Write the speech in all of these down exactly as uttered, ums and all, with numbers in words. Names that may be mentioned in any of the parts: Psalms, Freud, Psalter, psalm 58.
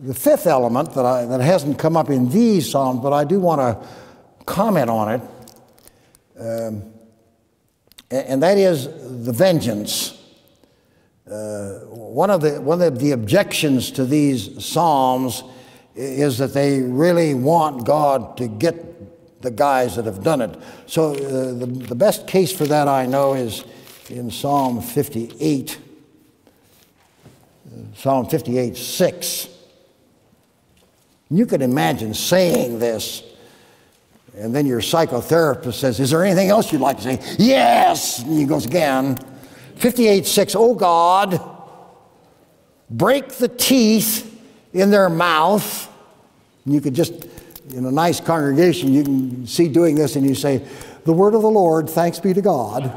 The fifth element that, I, that hasn't come up in these Psalms, but I do want to comment on it, um, and that is the vengeance. Uh, one of the, one of the objections to these Psalms is that they really want God to get the guys that have done it. So uh, the, the best case for that I know is in Psalm fifty-eight, Psalm fifty-eight, six. You can imagine saying this, and then your psychotherapist says, is there anything else you'd like to say? Yes! And he goes again. fifty-eight, six, oh God, break the teeth in their mouth. And you could just, in a nice congregation, you can see doing this and you say, the word of the Lord, thanks be to God.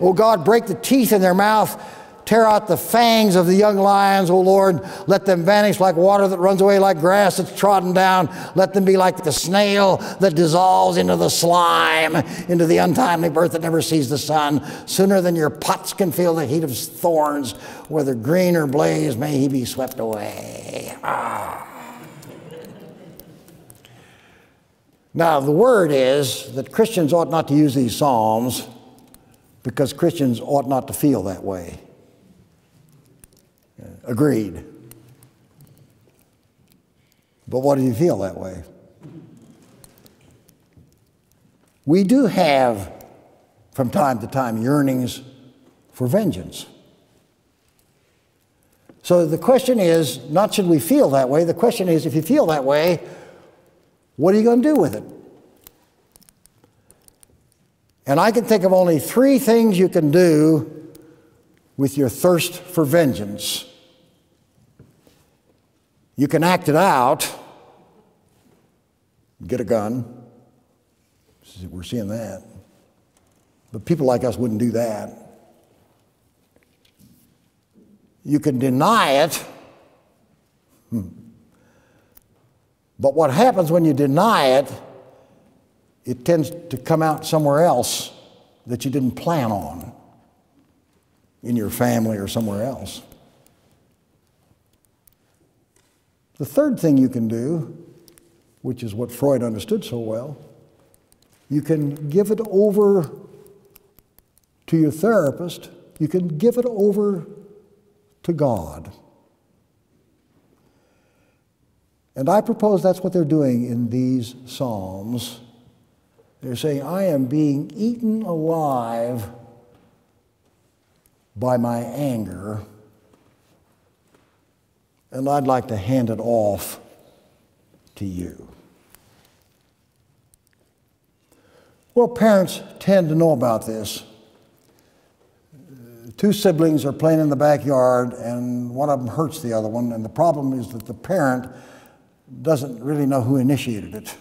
Oh God, break the teeth in their mouth, tear out the fangs of the young lions, O Lord. Let them vanish like water that runs away, like grass that's trodden down. Let them be like the snail that dissolves into the slime, into the untimely birth that never sees the sun. Sooner than your pots can feel the heat of thorns, whether green or blaze, may he be swept away. Ah. Now, the word is that Christians ought not to use these Psalms because Christians ought not to feel that way. Agreed. But what do you feel that way? We do have, from time to time, yearnings for vengeance. So the question is, not should we feel that way, the question is, if you feel that way, what are you going to do with it? And I can think of only three things you can do with your thirst for vengeance. You can act it out, get a gun, we're seeing that, but people like us wouldn't do that. You can deny it, hmm. But what happens when you deny it, it tends to come out somewhere else that you didn't plan on, in your family or somewhere else. The third thing you can do, which is what Freud understood so well, you can give it over to your therapist. You can give it over to God. And I propose that's what they're doing in these Psalms. They're saying, I am being eaten alive by my anger, and I'd like to hand it off to you. Well, parents tend to know about this. Two siblings are playing in the backyard, and one of them hurts the other one, and the problem is that the parent doesn't really know who initiated it.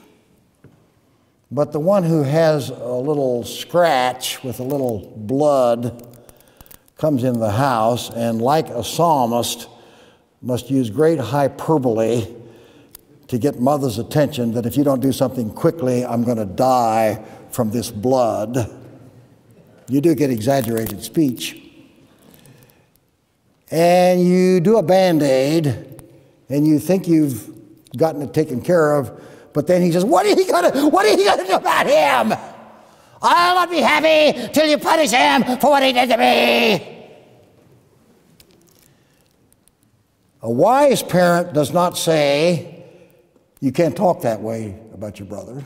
But the one who has a little scratch with a little blood comes into the house, and like a psalmist, must use great hyperbole to get mother's attention that if you don't do something quickly, I'm going to die from this blood. You do get exaggerated speech. And you do a Band-Aid, and you think you've gotten it taken care of, but then he says, what are you going to, what are you going to do about him? I'll not be happy till you punish him for what he did to me. A wise parent does not say, you can't talk that way about your brother.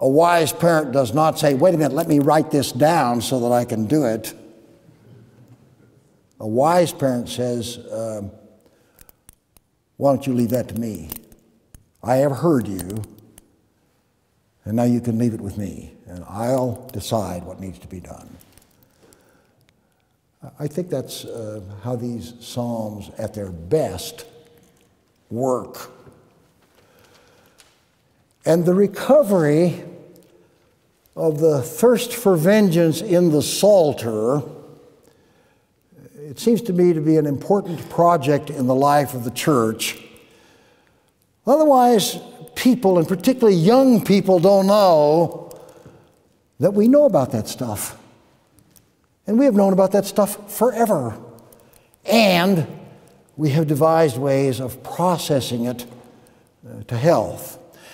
A wise parent does not say, wait a minute, let me write this down so that I can do it. A wise parent says, um, why don't you leave that to me? I have heard you, and now you can leave it with me, and I'll decide what needs to be done. I think that's uh, how these Psalms, at their best, work. And the recovery of the thirst for vengeance in the Psalter, it seems to me to be an important project in the life of the church. Otherwise, people, and particularly young people, don't know that we know about that stuff. And we have known about that stuff forever. And we have devised ways of processing it uh, to health.